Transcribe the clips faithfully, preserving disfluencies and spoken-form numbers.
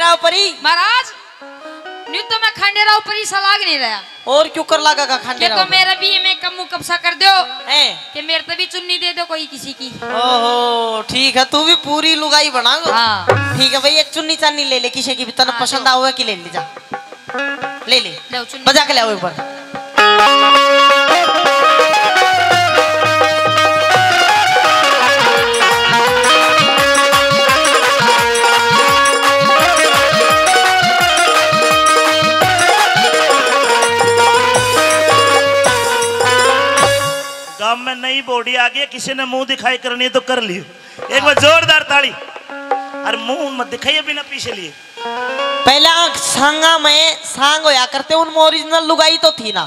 खंडेराव परी महाराज न्यू तो मैं खंडेराव परी सा लाग नहीं रहा। और क्यों कर लागा का खंडेराव? ये तो मेरा भी मैं कम्मू कब्जा कर दो हैं कि मेरे तो भी चुन्नी दे दो कोई किसी की। ओहो ठीक है, तू भी पूरी लुगाई बना दो। हां ठीक है भाई, एक चुन्नी चांदी ले ले किसी की भी तने पसंद आवे की ले ले, जा ले ले ले चुन्नी बजा के ले आओ एक बार। मैं नहीं बोड़ी आ गई, किसी ने मुंह दिखाई करनी तो कर लियो एक बार जोरदार ताली। और मुंह मत दिखाइए बिना पीछे लिए। पहला सांगा में सांग होया करते, उनमें ओरिजिनल लुगाई तो थी ना,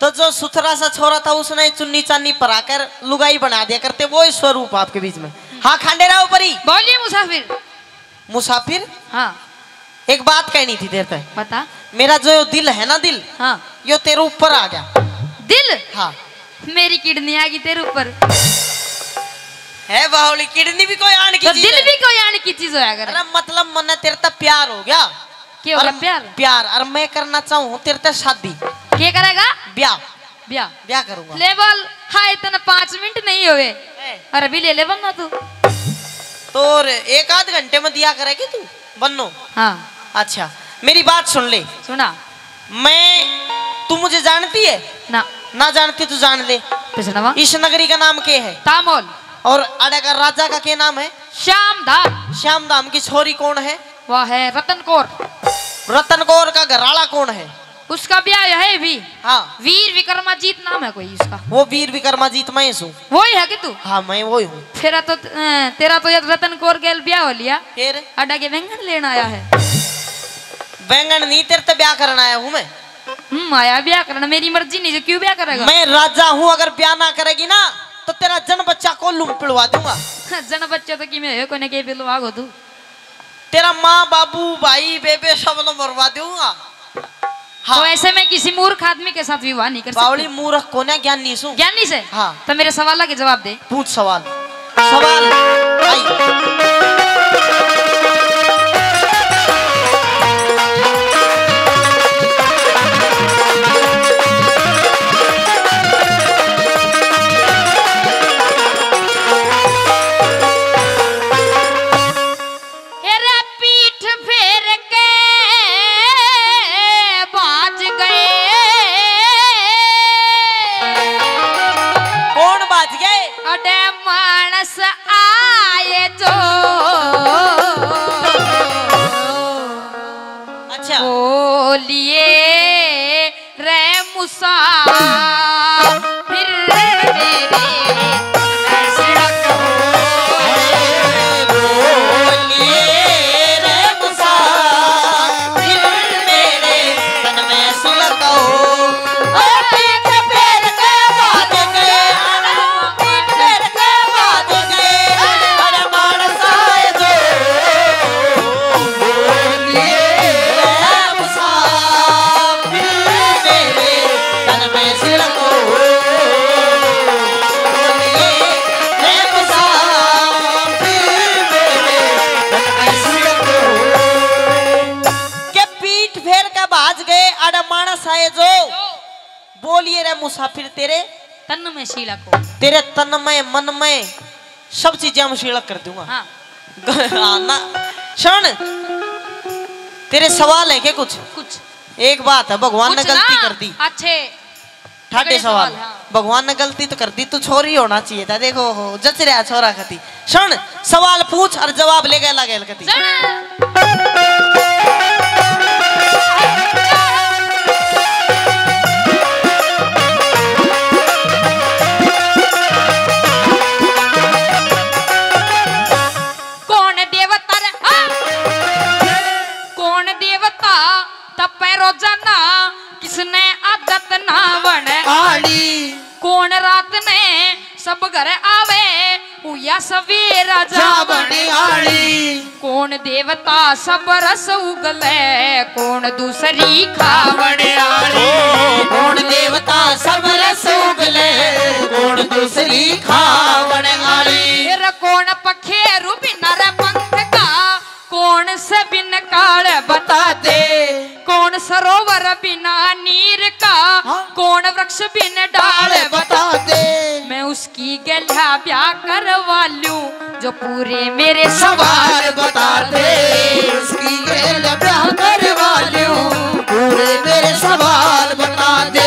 तो जो सुथरा सा छोरा था उसने चुन्नी चांदी परा कर लुगाई बना दिया करते, वो स्वरूप आपके बीच में। हाँ खंडेराव परी बोलिए। मुसाफिर मुसाफिर हाँ एक बात कहनी थी देर तक बता। मेरा जो दिल है ना दिल, हाँ यो तेरे ऊपर आ गया दिल। हाँ मेरी किडनी आ गई तेरे ऊपर है बाहुली। किडनी भी कोई आने की तो चीज, दिल भी कोई आने की चीज होया कर। अरे मतलब मन तेरे तक प्यार हो गया। क्या हो गया? प्यार प्यार। और मैं करना चाहूँ तेरे तक शादी। क्या करेगा? ब्याह ब्याह ब्याह करूँगा। लेवल हाय तने पाँच मिनट नहीं हुए और अभी ले ले बनना तू तो एक आध घंटे में दिया करेगी तू बनो। हाँ अच्छा मेरी बात सुन ले। सुना मैं, तू मुझे जानती है ना? ना जानती तू जान ले। इस नगरी का नाम क्या है? तामोल। और अड़े का राजा का क्या नाम है? श्यामधाम। श्यामधाम की छोरी कौन है? वह है रतनकोर। रतनकोर का घराला कौन है? उसका ब्याह है भी। हाँ वीर विक्रमाजीत नाम है कोई उसका। वो वीर विक्रमाजीत मैं हूँ। वही है कि तू? हाँ मैं वही हूँ। तेरा तो तेरा तो रतनकोर के ब्याह हो लिया, अड्डा के बैंगन लेना आया है। बैंगन नहीं, तेरे तो ब्याह करना आया हूँ मैं। माया ब्याह करना मेरी मर्जी नहीं, जो क्यों ब्याह करेगा? मैं राजा हूँ, अगर ब्याह ना करेगी ना तो तेरा जन बच्चा को लूम पिलवा दूंगा। जन बच्चा तो की मैं है कोने के पिलवा गो तू, तेरा माँ बाबू भाई बेबे सब लोग मरवा दूंगा। हाँ। तो ऐसे में किसी मूर्ख आदमी के साथ विवाह नहीं कर सकती। बावली मूर्ख कोने ज्ञानी सू ज्ञानी से। हाँ तो मेरे सवाल के जवाब दे। पूछ सवाल। सवाल बोलिए रे मुसाफिर तेरे तन में शीलक हो। तेरे तन में मन में सब चीजें हम शीलक कर दूंगा। हाँ। ना सुन तेरे सवाल है क्या? कुछ कुछ एक बात है, भगवान ने गलती कर दी। अच्छे ठाटे सवाल। हाँ। भगवान ने गलती तो कर दी, तू छोरी होना चाहिए था। देखो हो जच रहा छोरा खती। सुन सवाल पूछ और जवाब ले गए लगे सवेरा जावणी। कौन देवता सब रस उगले कौन दूसरी खावणे आली। कौन देवता सब रस उगले कौन दूसरी खावणे आली। कौन पखेरु बिना पंख का कौन से बिन काल बता दे, कौन सरोवर बिना नीर का, कौन वृक्ष बिना डाल बता दे। मैं उसकी गला ब्याह करवा लूं, जो पूरे मेरे सवाल बता दे। उसकी गला ब्याह करवा लूं, पूरे मेरे सवाल बता दे।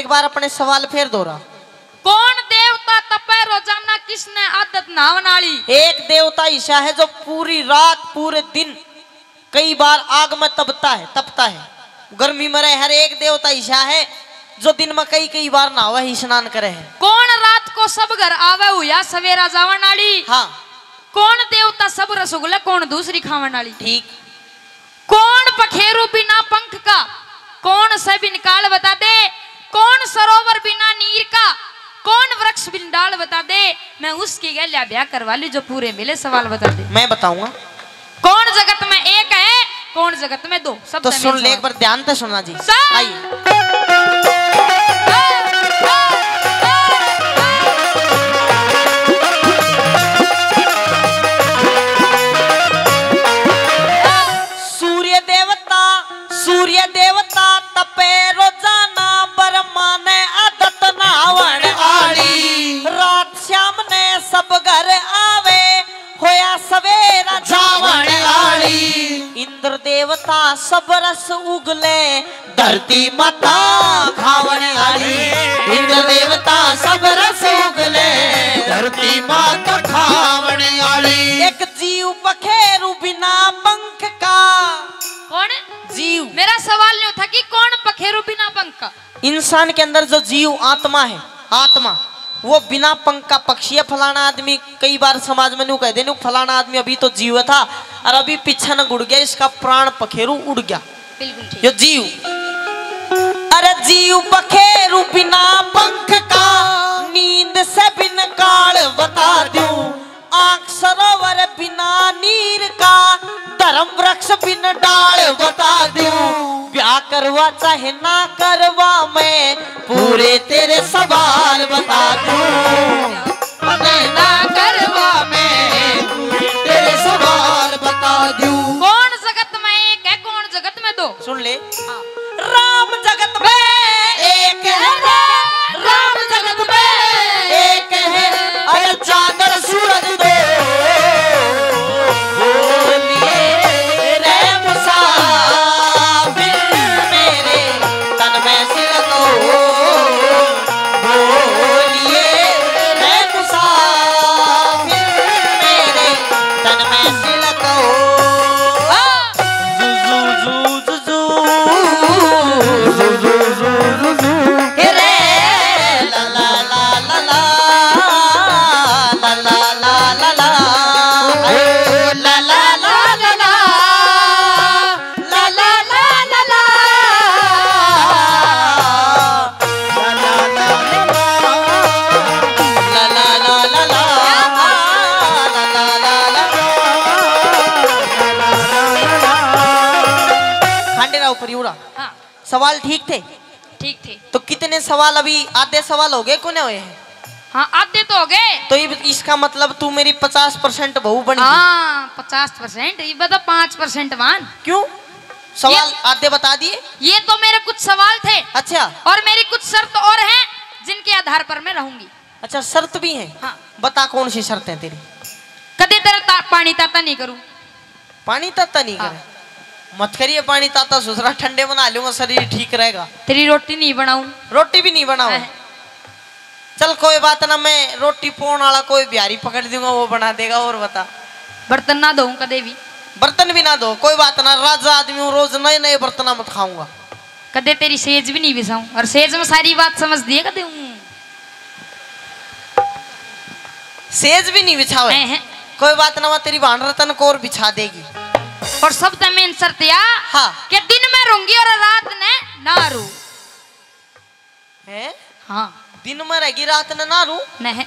एक बार अपने सवाल फिर दोहरा। कौन देवता तपे रोजाना, किसने आदत नावनाली? एक देवता ईशा है जो पूरी रात पूरे दिन कई बार आग में तपता है तपता है गर्मी में रहे। हर एक देवता ईशा है जो दिन में कई कई बार नहावा ही स्नान करे है। कौन रात को सब घर आवे हुआ सवेरा जावनाली? हाँ। कौन देवता सब रसगुल्ला, कौन दूसरी खावनाली? ठीक। कौन पखेरू बिना पंख का, कौन सब निकाल बता दे। कौन सरोवर बिना नीर का, कौन वृक्ष बिन डाल बता दे। मैं उसकी गल्या ब्याह करवा लूं, जो पूरे मिले सवाल बता दे। मैं बताऊंगा। कौन जगत में एक है, कौन जगत में दो? सब तो सुन ले, एक बार ध्यान से सुनना जी। आइए। सूर्य देवता सूर्य देवता तपे रोजाना, ब्रह्मा ने आदत नावण आली। रात श्याम ने सब घर आवे, होया सवेरा जावण आली। इंद्र देवता सब रस उगले, धरती माता खावण आली। इंद्र देवता सब रस उगले, धरती माता खावण आली। एक जीव पखेरू बिना पंख का, कौन जीव? मेरा सवाल नहीं था कि कौन पखेरू बिना पंख का। इंसान के अंदर जो जीव आत्मा है, आत्मा वो बिना पंख का पक्षी है। फलाना आदमी कई बार समाज में न्यू कह देने, फलाना आदमी अभी तो जीव था और अभी पीछा न उड़ गया, इसका प्राण पखेरू उड़ गया। बिल्कुल ये जीव। अरे जीव पखेरू बिना पंख का, नींद से बिन काल बता दूं। आंख सरोवर बिना नीर का, धर्म वृक्ष बिन डाल बता दूं। ब्याह करवा चाहे ना करवा, मैं पूरे तेरे सवाल बता दूं। ना करवा मैं पूरे तेरे सवाल बता दूं। कौन जगत में एक है, कौन जगत में दो? सुन ले। राम जगत में एक है, राम जगत में एक है। अरे चांदर सूरज सवाल ठीक थे? ठीक थे। तो कितने सवाल अभी? आधे सवाल हो गए, कोने हुए हैं? हाँ, आधे तो हो गए। तो इसका मतलब तू मेरी पचास परसेंट बहू बनी। हाँ, पचास परसेंट। ये बता पाँच परसेंट मान क्यों? सवाल आधे बता दिए। ये तो मेरे कुछ सवाल थे। अच्छा। और मेरी कुछ शर्त और हैं, जिनके आधार पर मैं रहूंगी। अच्छा, शर्त भी है? हाँ। बता कौन सी शर्त है तेरी? कदे तेरा पानी ताता नहीं करूँ। पानी ताता नहीं करूँ? मत करिए पानी ताता, ससुरा ठंडे बना लूंगा, शरीर ठीक रहेगा। तेरी रोटी नहीं बनाऊं? रोटी भी नहीं बनाऊं? चल कोई बात ना, मैं रोटी पोन वाला कोई बिहारी पकड़ दूंगा, वो बना देगा। और बता, बर्तन ना दो कदे भी? बर्तन भी ना दो? कोई बात ना, राजा आदमी हूँ, रोज नए नए बर्तन मत खाऊंगा। कदे तेरी सेज भी नहीं बिछाऊं? और सेज में सारी बात समझ दिए कदे? सेज भी नहीं बिछाओ? कोई बात ना, मैं तेरी भान रतन को और बिछा देगी। और सब तमें इंसर दिया। हाँ। कि दिन में रहूंगी और रात ने ना रू है। हाँ दिन में रहेगी रात ने ना रू नहीं,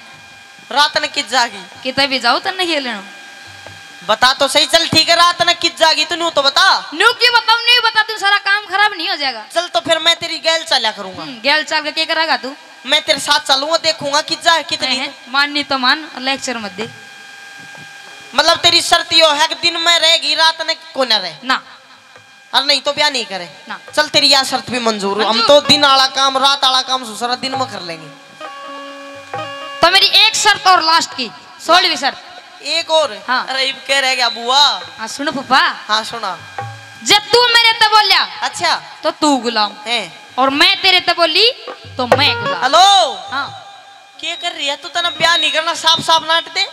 रात ने कित जागी कितना भी जाओ तन्ने खेल लेना। बता तो सही, चल ठीक है रात न कित जागी तू न्यू तो बता। न्यू क्यों बताऊं, नहीं बता तू सारा काम खराब नहीं हो जाएगा। चल तो फिर मैं तेरी गैल चला करूंगा। गैल चाल के क्या करेगा तू? मैं तेरे साथ चलूंगा, देखूंगा कित जाए कितनी। माननी तो मान, लेक्चर मत दे। मतलब तेरी शर्त यो है कि दिन में रहेगी रात न को न रहे ना, और नहीं तो ब्याह नहीं करे ना। चल तेरी यह शर्त भी मंजूर हो। हम तो दिन आला काम रात आला काम सुसरा दिन में कर लेंगे। तो मेरी एक शर्त और लास्ट की सोलहवीं शर्त एक और। हाँ। अरे कह रह गया बुआ। हाँ सुनो पापा। हाँ सुना। जब तू मेरे तब बोलिया अच्छा तो तू गुलाम है, और मैं तेरे तब बोली तो मैं गुलाम। हेलो। हाँ क्या कर रही है तू? तना ब्याह नहीं करना, साफ साफ नाट दे।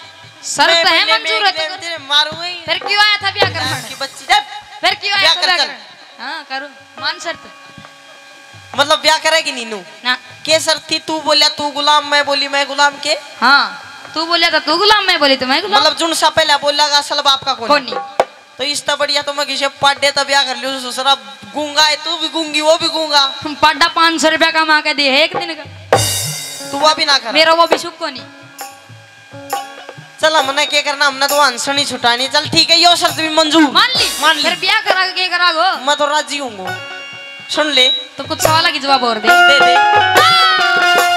शर्त है मंजूर है तो तेरे मारूंगी। फिर क्यों आया था ब्याह करने की बच्ची? जब फिर क्यों आया था ब्याह करने? हां करो मान शर्त। मतलब ब्याह करेगी नीनू ना। क्या शर्त थी? तू बोलिया तू गुलाम, मैं बोली मैं गुलाम के। हां तू बोला था तू गुलाम, मैं बोली तो मैं गुलाम। मतलब जुन सा पहला बोला का असल बाप का कोनी तो इसता बढ़िया। तो मैं किसे पाड्डे तब ब्याह कर लियो ससुरा गूंगा है, तू भी गूंगी वो भी गूंगा। हम पाड्डा पाँच सौ रुपया कमा के दे एक दिन का, तू वो भी ना कर मेरा वो भी शुभ कोनी। चल हमने क्या करना, हमने तो आंसर नहीं छुटानी। चल ठीक है यो शर्त भी मंजूर मान ली मान ली। फिर ब्याह करा के करागो मैं तो राजी हूं। सुन ले तो कुछ सवाल की जवाब और दे दे दे।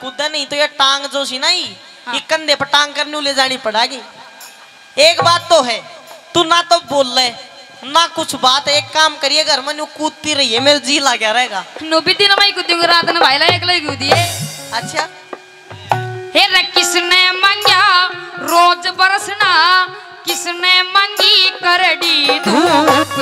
कूदा नहीं तो ये टांग जो सी ना ही हाँ। कंधे पर टांग करने ले जानी पड़ेगी। एक बात तो है तू ना तो बोल ले ना कुछ बात। एक काम करिए घर में कूदती रहिए, मेरा जी ला गया रहेगा। नोबी दिन में कूदूंगी रात में भाईला एकला कूदिए। अच्छा हे रे किसने मंगा रोज बरसना, किसने मंगी करड़ी धूप,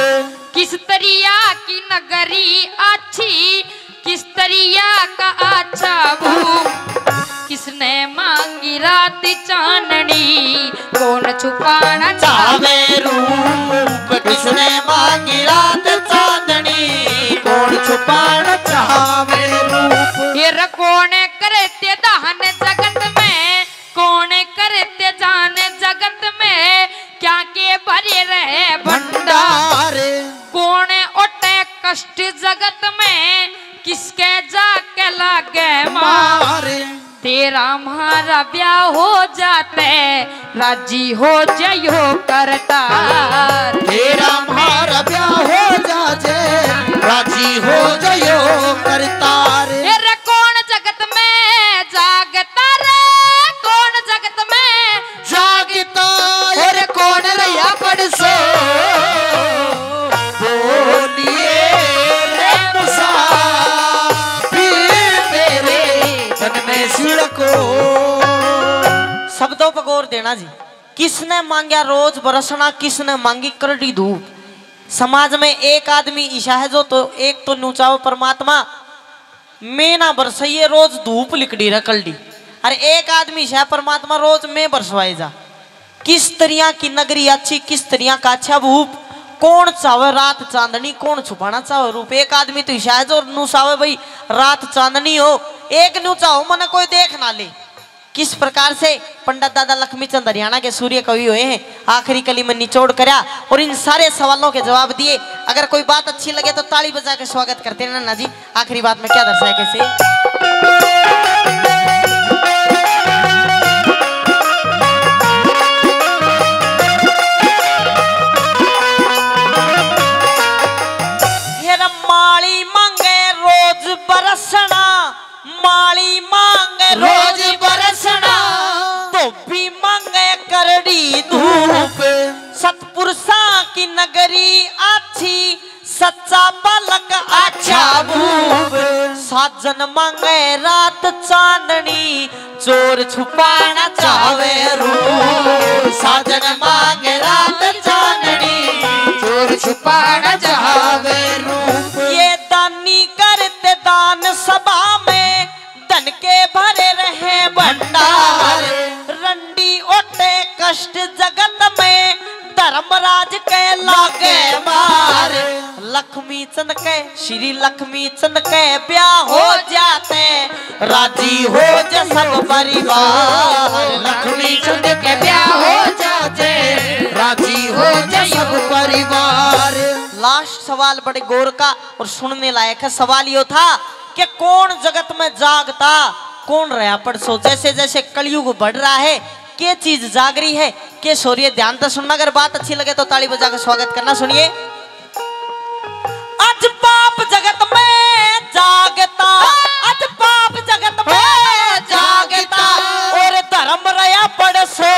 किस तरिया की नगरी अच्छी, किस तरिया का अच्छा भूख, किसने मांगी रात चांदनी, कौन छुपाना चाहे रूप, किसने मांगी रात चांदनी, कौन छुपाना चाहे रूप। ये कौन करते दहन जगत में, कौन करते जान जगत में, क्या के भरे रहे भंडारे, कौन उठे कष्ट जगत में, किसके जाके लागे मारे। तेरा हमारा ब्याह हो जाते राजी हो जायो करता, तेरा हमारा ब्याह हो जाते राजी हो जायो करता। रे कौन जगत में जागता, रे कौन जगत में जागता, रे कौन रहा पड़सो शब्दों पर गौर देना जी। किसने मांगा रोज बरसना, किसने मांगी करड़ी धूप। समाज में एक आदमी ईशा है जो तो एक तो नूचाओ परमात्मा मैं ना बरसाइए रोज धूप लिकड़ी रह कलडी, अरे एक आदमी ईशा परमात्मा रोज मैं बरसवाए जा। किस तरिया की नगरी अच्छी, किस तरिया का अच्छा भूप, कौन चावे रात चांदनी, कौन छुपाना चावे रूप। एक आदमी तो ईशा है जो नूचावे भाई रात चांदनी हो, एक नूचा हो मन कोई देख ना ले। किस प्रकार से पंडित दादा लक्ष्मीचंद हरियाणा के सूर्य कवि हुए हैं, आखिरी कली में निचोड़ कराया और इन सारे सवालों के जवाब दिए। अगर कोई बात अच्छी लगे तो ताली बजा के स्वागत करते हैं नाना जी। आखिरी बात में क्या दर्शाया कैसे? माली मांगे रोज बरसना, धोबी मांगे करड़ी धूप, सतपुरुषा की नगरी अच्छी, सच्चा बालक अच्छा भूप, साजन मांगे रात चांदनी, चोर छुपाना चावे रूप, साजन मांगे रात चांदनी, चोर छुपाना चावे रूप। ये दानी करते दान सभा में, धन के भरे रहे भंडार, श्री लक्ष्मीचंद के ब्याह हो जाते, राजी हो जा सब परिवार। लक्ष्मीचंद के ब्याह हो जाते, राजी हो जा सब परिवार। लास्ट सवाल बड़े गौर का और सुनने लायक है। सवाल यो था कि कौन जगत में जागता, कौन रहा परसो। जैसे जैसे कलयुग बढ़ रहा है, क्या चीज जागरी है, के सोरिए। ध्यान से सुनना, अगर बात अच्छी लगे तो ताली बजा के स्वागत करना। सुनिए, आज पाप जगत में जागता, आज पाप जगत में जागता, और धर्म रया पड़सो।